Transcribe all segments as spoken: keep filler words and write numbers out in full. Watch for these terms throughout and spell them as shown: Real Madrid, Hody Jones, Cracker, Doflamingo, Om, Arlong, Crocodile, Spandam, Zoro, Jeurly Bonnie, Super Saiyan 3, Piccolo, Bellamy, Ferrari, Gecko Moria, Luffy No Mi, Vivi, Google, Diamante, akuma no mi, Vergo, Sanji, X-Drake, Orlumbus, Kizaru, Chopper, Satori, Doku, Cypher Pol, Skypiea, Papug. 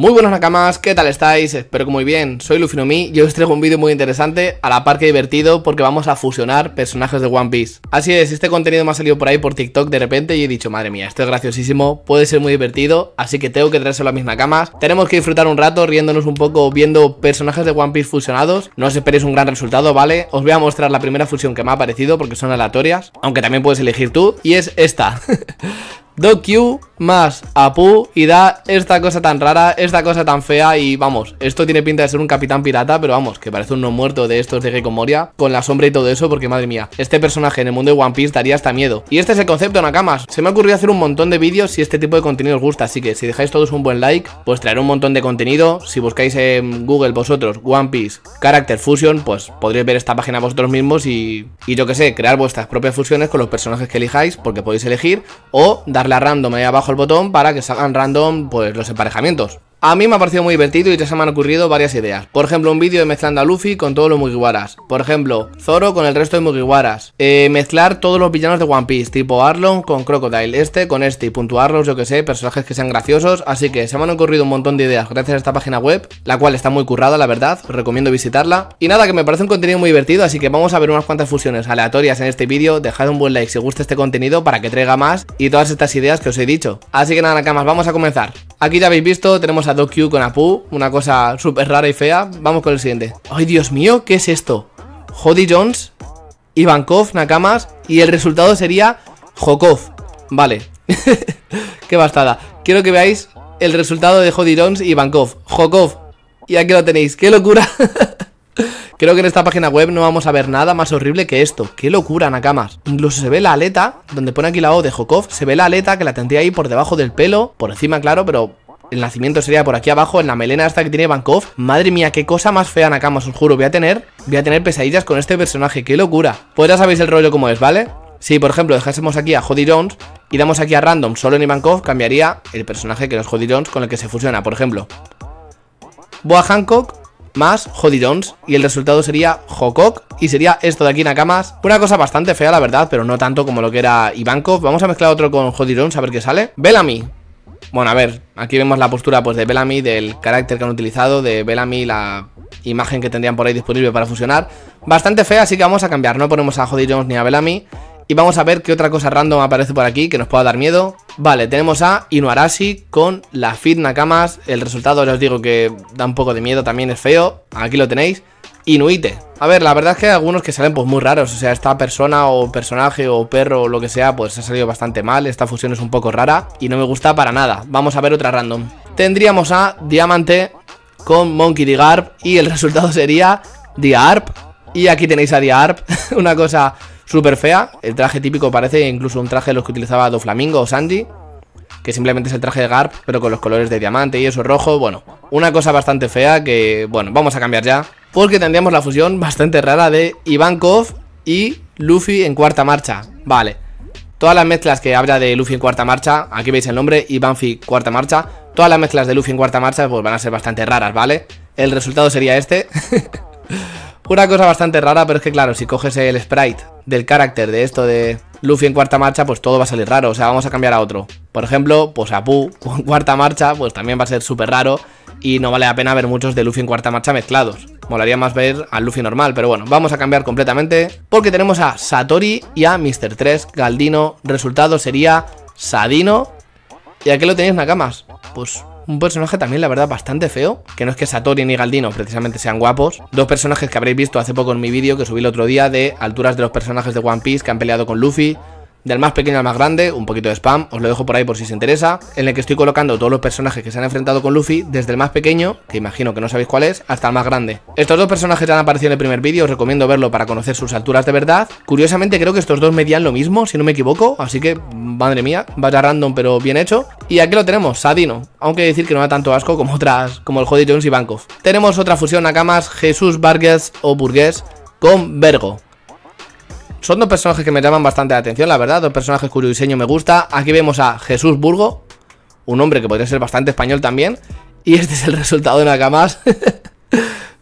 Muy buenas nakamas, ¿qué tal estáis? Espero que muy bien, soy Luffy No Mi y hoy os traigo un vídeo muy interesante, a la par que divertido, porque vamos a fusionar personajes de One Piece. Así es, este contenido me ha salido por ahí por TikTok de repente y he dicho, madre mía, esto es graciosísimo, puede ser muy divertido, así que tengo que traérselo a mis nakamas. Tenemos que disfrutar un rato riéndonos un poco viendo personajes de One Piece fusionados, no os esperéis un gran resultado, ¿vale? Os voy a mostrar la primera fusión que me ha aparecido porque son aleatorias, aunque también puedes elegir tú, y es esta. Doku más Apu y da esta cosa tan rara, esta cosa tan fea y vamos, esto tiene pinta de ser un capitán pirata, pero vamos, que parece un no muerto de estos de Gecko Moria, con la sombra y todo eso, porque madre mía, este personaje en el mundo de One Piece daría hasta miedo. Y este es el concepto, nakamas, se me ha ocurrido hacer un montón de vídeos si este tipo de contenido os gusta, así que si dejáis todos un buen like, pues traeré un montón de contenido. Si buscáis en Google vosotros One Piece Character Fusion, pues podréis ver esta página vosotros mismos y, y yo que sé, crear vuestras propias fusiones con los personajes que elijáis, porque podéis elegir, o dar la random ahí abajo el botón para que salgan random pues los emparejamientos. A mí me ha parecido muy divertido y ya se me han ocurrido varias ideas. Por ejemplo, un vídeo de mezclando a Luffy con todos los Mugiwaras. Por ejemplo, Zoro con el resto de Mugiwaras. Eh, mezclar todos los villanos de One Piece, tipo Arlong con Crocodile, este con este, y puntuarlos, yo que sé, personajes que sean graciosos. Así que se me han ocurrido un montón de ideas gracias a esta página web, la cual está muy currada, la verdad. Os recomiendo visitarla. Y nada, que me parece un contenido muy divertido, así que vamos a ver unas cuantas fusiones aleatorias en este vídeo. Dejad un buen like si os gusta este contenido para que traiga más y todas estas ideas que os he dicho. Así que nada, nakamas, vamos a comenzar. Aquí ya habéis visto, tenemos a Doku con Apu, una cosa súper rara y fea. Vamos con el siguiente. ¡Ay, Dios mío! ¿Qué es esto? Hody Jones, Ivankov, nakamas, y el resultado sería Hokov. Vale. Qué bastada. Quiero que veáis el resultado de Hody Jones y Ivankov. Hokov. Y aquí lo tenéis. ¡Qué locura! Creo que en esta página web no vamos a ver nada más horrible que esto. ¡Qué locura, nakamas! Incluso se ve la aleta, donde pone aquí la O de Hokov, se ve la aleta que la tendría ahí por debajo del pelo, por encima, claro, pero... el nacimiento sería por aquí abajo, en la melena esta que tiene Ivankov. Madre mía, qué cosa más fea, nakamas, os juro. Voy a tener, voy a tener pesadillas con este personaje, qué locura. Pues ya sabéis el rollo como es, ¿vale? Si, por ejemplo, dejásemos aquí a Hody Jones y damos aquí a Random solo en Ivankov, cambiaría el personaje que es Hody Jones con el que se fusiona, por ejemplo. Boa Hancock más Hody Jones y el resultado sería Hokok y sería esto de aquí, nakamas. Una cosa bastante fea, la verdad, pero no tanto como lo que era Ivankov. Vamos a mezclar otro con Hody Jones a ver qué sale. Bellamy. Bueno, a ver, aquí vemos la postura pues de Bellamy, del carácter que han utilizado, de Bellamy, la imagen que tendrían por ahí disponible para fusionar. Bastante fea, así que vamos a cambiar, no ponemos a Hody Jones ni a Bellamy. Y vamos a ver qué otra cosa random aparece por aquí que nos pueda dar miedo. Vale, tenemos a Inuarashi con la Fit, nakamas. El resultado ya os digo que da un poco de miedo, también es feo. Aquí lo tenéis. Inuite. A ver, la verdad es que hay algunos que salen pues muy raros, o sea, esta persona o personaje o perro o lo que sea, pues ha salido bastante mal, esta fusión es un poco rara y no me gusta para nada. Vamos a ver otra random. Tendríamos a Diamante con Monkey D. Garp y el resultado sería Diarp. Y aquí tenéis a Diarp, una cosa súper fea, el traje típico parece incluso un traje de los que utilizaba Doflamingo o Sanji, que simplemente es el traje de Garp, pero con los colores de Diamante y eso rojo, bueno, una cosa bastante fea que, bueno, vamos a cambiar ya. Porque tendríamos la fusión bastante rara de Ivankov y Luffy en cuarta marcha. Vale, todas las mezclas que habla de Luffy en cuarta marcha, aquí veis el nombre, Ivanfi cuarta marcha. Todas las mezclas de Luffy en cuarta marcha pues van a ser bastante raras, ¿vale? El resultado sería este. Una cosa bastante rara, pero es que claro, si coges el sprite del carácter de esto de Luffy en cuarta marcha, pues todo va a salir raro, o sea, vamos a cambiar a otro. Por ejemplo, pues Apu en cuarta marcha, pues también va a ser súper raro y no vale la pena ver muchos de Luffy en cuarta marcha mezclados. Molaría más ver al Luffy normal, pero bueno, vamos a cambiar completamente porque tenemos a Satori y a míster tres, Galdino, resultado sería Sadino. Y aquí lo tenéis, nakamas, pues un personaje también, la verdad, bastante feo, que no es que Satori ni Galdino precisamente sean guapos. Dos personajes que habréis visto hace poco en mi vídeo que subí el otro día de alturas de los personajes de One Piece que han peleado con Luffy, del más pequeño al más grande, un poquito de spam, os lo dejo por ahí por si os interesa, en el que estoy colocando todos los personajes que se han enfrentado con Luffy, desde el más pequeño, que imagino que no sabéis cuál es, hasta el más grande. Estos dos personajes ya han aparecido en el primer vídeo, os recomiendo verlo para conocer sus alturas de verdad. Curiosamente creo que estos dos medían lo mismo, si no me equivoco, así que, madre mía, vaya random pero bien hecho. Y aquí lo tenemos, Sadino, aunque decir que no da tanto asco como otras, como el Hody Jones y Ivankov. Tenemos otra fusión, nakamas, Jesús Burgess o Burgess con Vergo. Son dos personajes que me llaman bastante la atención, la verdad, dos personajes cuyo diseño me gusta. Aquí vemos a Jesús Burgess, un hombre que podría ser bastante español también. Y este es el resultado de nakamas.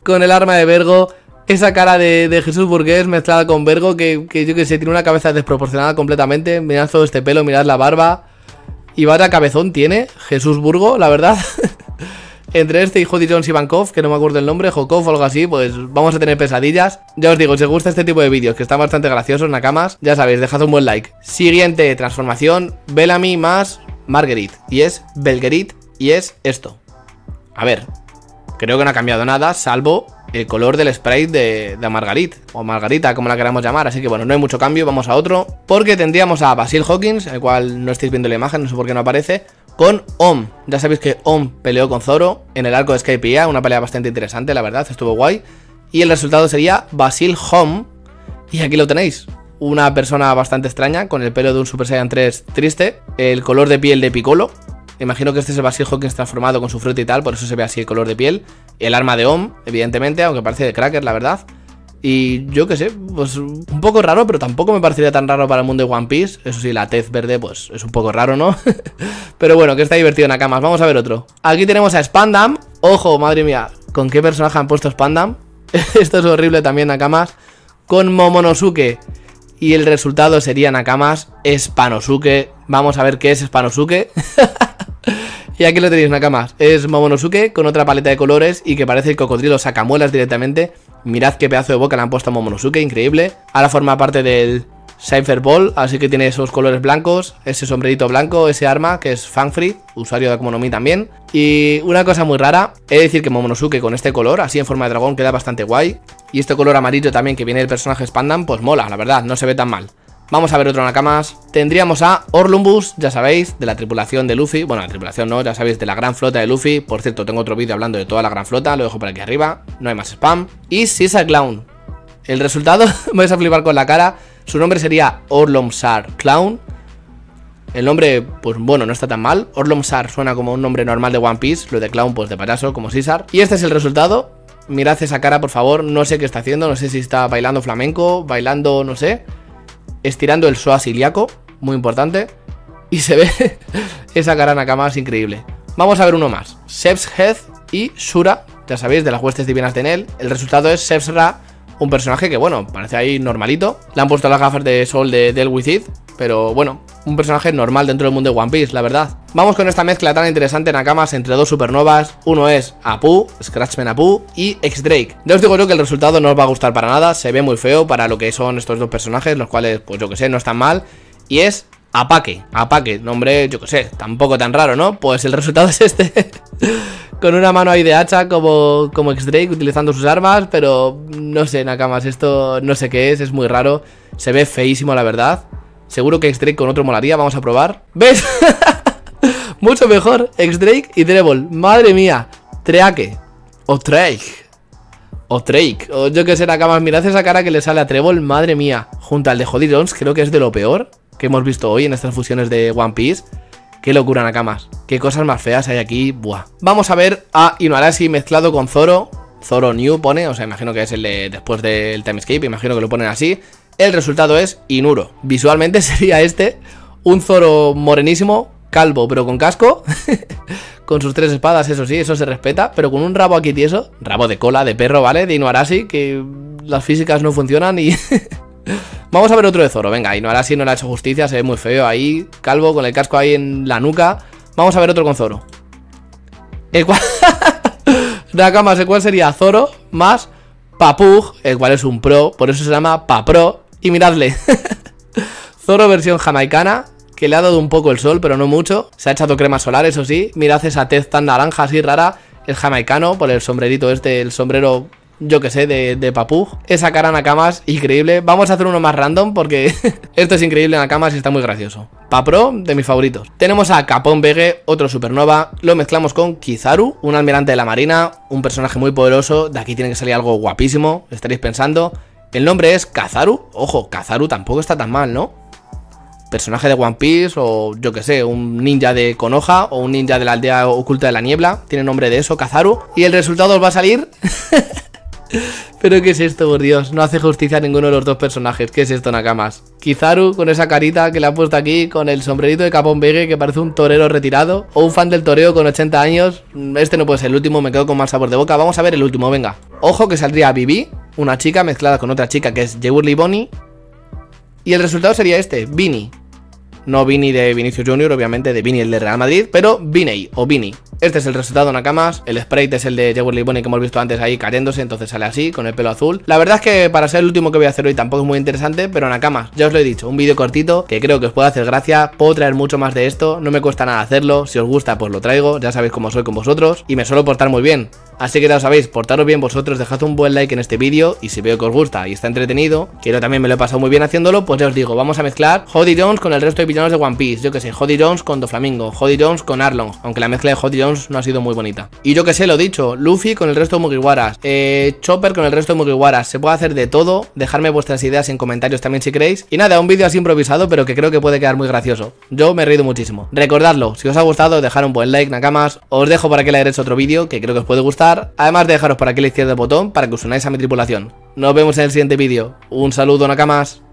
Con el arma de Vergo, esa cara de, de Jesús Burgess mezclada con Vergo, que, que yo que sé, tiene una cabeza desproporcionada completamente. Mirad todo este pelo, mirad la barba. Y vaya cabezón tiene Jesús Burgess, la verdad. entre este y Hody Jones y Ivankov, que no me acuerdo el nombre, Hokov o algo así, pues vamos a tener pesadillas. Ya os digo, si os gusta este tipo de vídeos que están bastante graciosos, nakamas, ya sabéis, dejad un buen like. Siguiente transformación, Bellamy más Marguerite, y es Belguerite, y es esto. A ver, creo que no ha cambiado nada, salvo el color del sprite de, de Marguerite, o Margarita, como la queramos llamar. Así que bueno, no hay mucho cambio, vamos a otro. Porque tendríamos a Basil Hawkins, el cual no estáis viendo la imagen, no sé por qué no aparece, con Om. Ya sabéis que Om peleó con Zoro en el arco de Skypiea, una pelea bastante interesante, la verdad, estuvo guay. Y el resultado sería Basil Home, y aquí lo tenéis. Una persona bastante extraña, con el pelo de un Super Saiyan tres triste, el color de piel de Piccolo. Imagino que este es el Basil Hawkins transformado con su fruta y tal, por eso se ve así el color de piel. El arma de Om, evidentemente, aunque parece de cracker, la verdad. Y yo qué sé, pues un poco raro, pero tampoco me parecería tan raro para el mundo de One Piece. Eso sí, la tez verde, pues es un poco raro, ¿no? Pero bueno, que está divertido, nakamas. Vamos a ver otro. Aquí tenemos a Spandam. Ojo, madre mía, ¿con qué personaje han puesto Spandam? Esto es horrible también, nakamas. Con Momonosuke. Y el resultado sería, nakamas, Spanosuke. Vamos a ver qué es Spanosuke. Y aquí lo tenéis, nakamas. Es Momonosuke con otra paleta de colores y que parece el cocodrilo sacamuelas directamente. Mirad qué pedazo de boca le han puesto a Momonosuke, increíble. Ahora forma parte del Cypher Ball, así que tiene esos colores blancos, ese sombrerito blanco, ese arma que es Fanfree, usuario de Akuma no Mi también. Y una cosa muy rara, he de decir que Momonosuke con este color, así en forma de dragón, queda bastante guay. Y este color amarillo también que viene del personaje Spandam, pues mola, la verdad, no se ve tan mal. Vamos a ver otro nakamas. Tendríamos a Orlumbus, ya sabéis, de la tripulación de Luffy. Bueno, la tripulación no, ya sabéis, de la gran flota de Luffy. Por cierto, tengo otro vídeo hablando de toda la gran flota, lo dejo por aquí arriba, no hay más spam. Y Sisa Clown. El resultado, vais a flipar con la cara. Su nombre sería Orlomsar Clown. El nombre, pues bueno, no está tan mal. Orlomsar suena como un nombre normal de One Piece. Lo de Clown, pues de payaso, como Sisar. Y este es el resultado. Mirad esa cara, por favor. No sé qué está haciendo, no sé si está bailando flamenco, bailando, no sé, estirando el psoas ilíaco, muy importante. Y se ve esa cara, nakamas, increíble. Vamos a ver uno más. Seb's Head y Shura, ya sabéis, de las huestes divinas de Nel. El resultado es Seb's Ra, un personaje que, bueno, parece ahí normalito. Le han puesto las gafas de sol de Del With It, pero bueno, un personaje normal dentro del mundo de One Piece, la verdad. Vamos con esta mezcla tan interesante, nakamas, entre dos supernovas. Uno es Apu, Scratchman Apu, y X-Drake. Ya os digo yo que el resultado no os va a gustar para nada. Se ve muy feo para lo que son estos dos personajes, los cuales, pues yo que sé, no están mal. Y es Apake, Apake, nombre, yo que sé, tampoco tan raro, ¿no? Pues el resultado es este. Con una mano ahí de hacha como, como X-Drake, utilizando sus armas. Pero no sé, nakamas, esto no sé qué es, es muy raro. Se ve feísimo, la verdad. Seguro que X-Drake con otro molaría, vamos a probar. ¿Ves? Mucho mejor, X-Drake y Trebol. Madre mía, Treake o Drake o Drake, o yo que sé, nakamas, mirad esa cara que le sale a Trebol, madre mía. Junto al de Hody Jones, creo que es de lo peor que hemos visto hoy en estas fusiones de One Piece. Qué locura, nakamas, qué cosas más feas hay aquí, buah. Vamos a ver a Inuarashi mezclado con Zoro. Zoro New pone, o sea, imagino que es el de después del timescape, imagino que lo ponen así. El resultado es Inuro. Visualmente sería este, un Zoro morenísimo, calvo, pero con casco, con sus tres espadas, eso sí, eso se respeta, pero con un rabo aquí tieso, rabo de cola, de perro, ¿vale? De Inuarashi, que las físicas no funcionan y... Vamos a ver otro de Zoro, venga, Inuarashi no le ha hecho justicia, se ve muy feo ahí, calvo, con el casco ahí en la nuca. Vamos a ver otro con Zoro. El cual... nakamas, el cual sería Zoro más Papug, el cual es un pro, por eso se llama Papro. Y miradle, Zoro versión jamaicana, que le ha dado un poco el sol, pero no mucho. Se ha echado crema solar, eso sí. Mirad esa tez tan naranja, así rara. El jamaicano, por el sombrerito este, el sombrero, yo que sé, de, de Papug. Esa cara, nakamas, increíble. Vamos a hacer uno más random porque esto es increíble, nakamas, y está muy gracioso. Papro, de mis favoritos. Tenemos a Capón Bege, otro supernova. Lo mezclamos con Kizaru, un almirante de la marina, un personaje muy poderoso. De aquí tiene que salir algo guapísimo, estaréis pensando. El nombre es Kazaru. Ojo, Kazaru tampoco está tan mal, ¿no? Personaje de One Piece, o yo que sé, un ninja de Konoha, o un ninja de la aldea oculta de la niebla. Tiene nombre de eso, Kazaru. Y el resultado os va a salir... ¿Pero qué es esto, por Dios? No hace justicia a ninguno de los dos personajes. ¿Qué es esto, nakamas? Kizaru con esa carita que le ha puesto aquí, con el sombrerito de Capón Bege, que parece un torero retirado, o un fan del toreo con ochenta años. Este no puede ser el último, me quedo con mal sabor de boca. Vamos a ver el último, venga. Ojo, que saldría Vivi, una chica mezclada con otra chica que es Jeurly Bonnie. Y el resultado sería este, Vini. No Vini de Vinicius Junior, obviamente de Vini el de Real Madrid, pero Viney o Vini. Este es el resultado, Nakamas. El sprite es el de Jewelry Bunny que hemos visto antes ahí cayéndose, entonces sale así, con el pelo azul. La verdad es que para ser el último que voy a hacer hoy tampoco es muy interesante, pero Nakamas, ya os lo he dicho, un vídeo cortito que creo que os puede hacer gracia. Puedo traer mucho más de esto, no me cuesta nada hacerlo. Si os gusta pues lo traigo, ya sabéis cómo soy con vosotros y me suelo portar muy bien. Así que ya lo sabéis, portaros bien vosotros, dejad un buen like en este vídeo y si veo que os gusta y está entretenido, que yo también me lo he pasado muy bien haciéndolo, pues ya os digo, vamos a mezclar Hody Jones con el resto de villanos de One Piece, yo que sé, Hody Jones con Doflamingo, Hody Jones con Arlong, aunque la mezcla de Hody Jones no ha sido muy bonita. Y yo que sé, lo dicho, Luffy con el resto de Mugiwaras, eh, Chopper con el resto de Mugiwaras, se puede hacer de todo, dejadme vuestras ideas en comentarios también si queréis. Y nada, un vídeo así improvisado pero que creo que puede quedar muy gracioso, yo me he reído muchísimo. Recordadlo, si os ha gustado dejad un buen like, Nakamas, os dejo para que le hagáis otro vídeo que creo que os puede gustar, además de dejaros por aquí a la izquierda el botón para que os unáis a mi tripulación. Nos vemos en el siguiente vídeo, un saludo, Nakamas.